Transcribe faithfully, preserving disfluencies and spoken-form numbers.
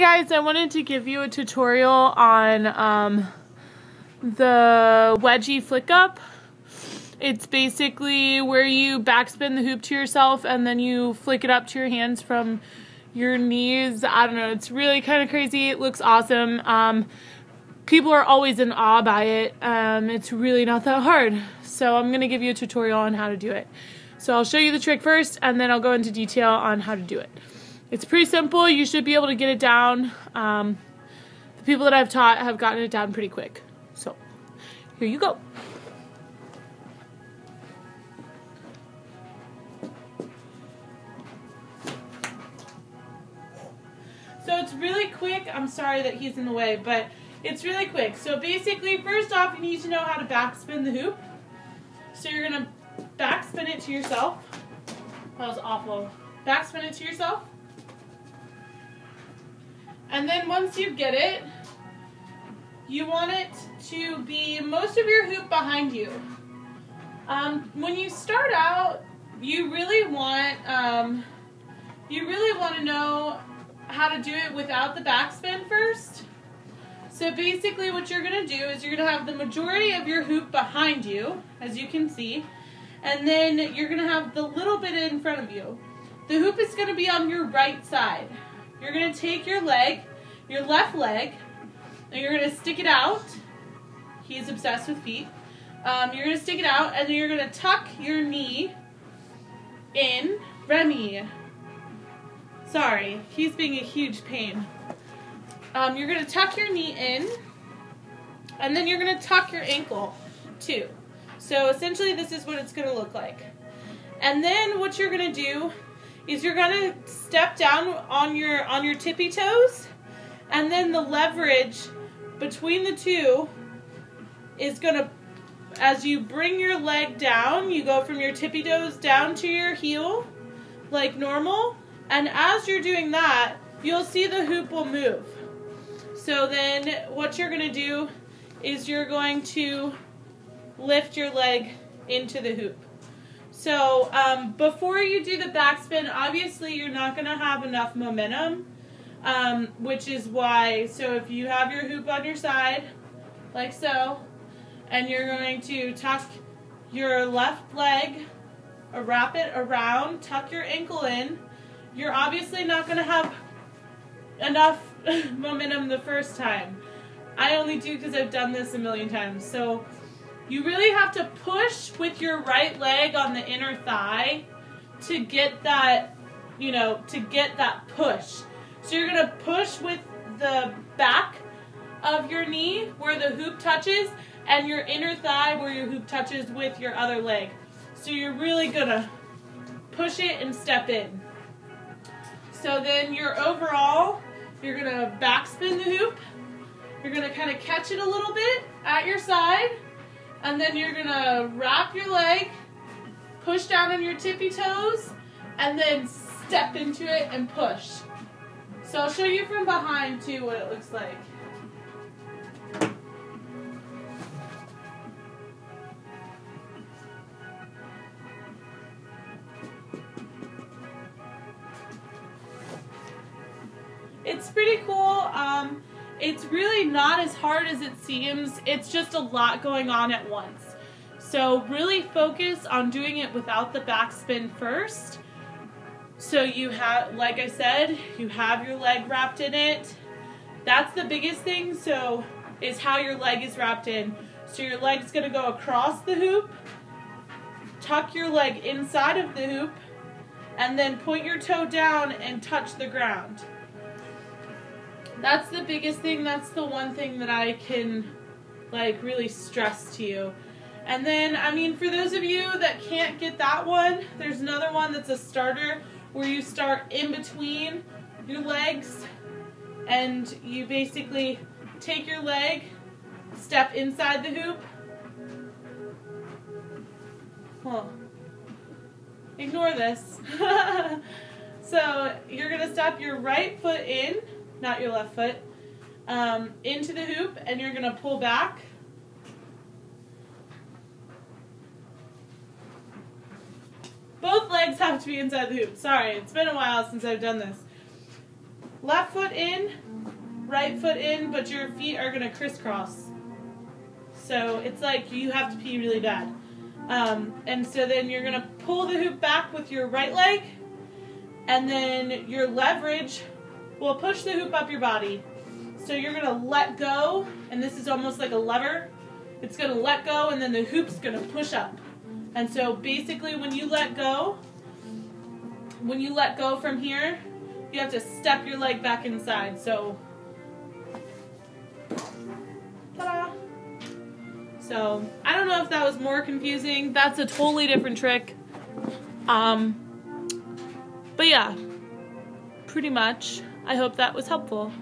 Hey guys, I wanted to give you a tutorial on um, the wedgie flick up. It's basically where you backspin the hoop to yourself and then you flick it up to your hands from your knees. I don't know, it's really kind of crazy. It looks awesome. Um, people are always in awe by it. Um, it's really not that hard. So I'm going to give you a tutorial on how to do it. So I'll show you the trick first and then I'll go into detail on how to do it. It's pretty simple. You should be able to get it down. Um, the people that I've taught have gotten it down pretty quick. So, here you go. So it's really quick. I'm sorry that he's in the way, but it's really quick. So basically, first off, you need to know how to backspin the hoop. So you're going to backspin it to yourself. That was awful. Backspin it to yourself. And then once you get it, you want it to be most of your hoop behind you. Um, when you start out, you really want um, you really want to know how to do it without the backspin first. So basically what you're going to do is you're going to have the majority of your hoop behind you, as you can see, and then you're going to have the little bit in front of you. The hoop is going to be on your right side. You're going to take your leg, your left leg, and you're going to stick it out. He's obsessed with feet. Um, you're going to stick it out, and then you're going to tuck your knee in. Remy. Sorry, he's being a huge pain. Um, you're going to tuck your knee in, and then you're going to tuck your ankle, too. So essentially, this is what it's going to look like. And then what you're going to do is you're going to step down on your on your tippy toes, and then the leverage between the two is going to, as you bring your leg down, you go from your tippy toes down to your heel like normal, and as you're doing that, you'll see the hoop will move. So then what you're going to do is you're going to lift your leg into the hoop. So um, before you do the backspin, obviously you're not going to have enough momentum, um, which is why, so if you have your hoop on your side, like so, and you're going to tuck your left leg, or wrap it around, tuck your ankle in, you're obviously not going to have enough momentum the first time. I only do because I've done this a million times. So you really have to push with your right leg on the inner thigh to get that, you know, to get that push. So you're going to push with the back of your knee where the hoop touches and your inner thigh where your hoop touches with your other leg. So you're really going to push it and step in. So then your overall, you're going to backspin the hoop. You're going to kind of catch it a little bit at your side. And then you're going to wrap your leg, push down on your tippy toes, and then step into it and push. So I'll show you from behind, too, what it looks like. It's pretty cool. Um, It's really not as hard as it seems. It's just a lot going on at once. So really focus on doing it without the backspin first. So you have, like I said, you have your leg wrapped in it. That's the biggest thing, so is how your leg is wrapped in. So your leg's gonna go across the hoop, tuck your leg inside of the hoop, and then point your toe down and touch the ground. That's the biggest thing. That's the one thing that I can, like, really stress to you. And then, I mean, for those of you that can't get that one, there's another one that's a starter where you start in between your legs and you basically take your leg, step inside the hoop. Huh. Ignore this. So you're going to step your right foot in, not your left foot, um, into the hoop, and you're going to pull back. Both legs have to be inside the hoop. Sorry, it's been a while since I've done this. Left foot in, right foot in, but your feet are going to crisscross. So it's like you have to pee really bad. Um, and so then you're going to pull the hoop back with your right leg, and then your leverage will push the hoop up your body. So you're going to let go, and this is almost like a lever. It's going to let go, and then the hoop's going to push up. And so basically when you let go, when you let go from here, you have to step your leg back inside. So, ta-da! So, I don't know if that was more confusing. That's a totally different trick. Um, but yeah, pretty much. I hope that was helpful.